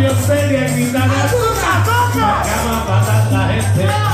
Dios sería en mi la cama para la gente.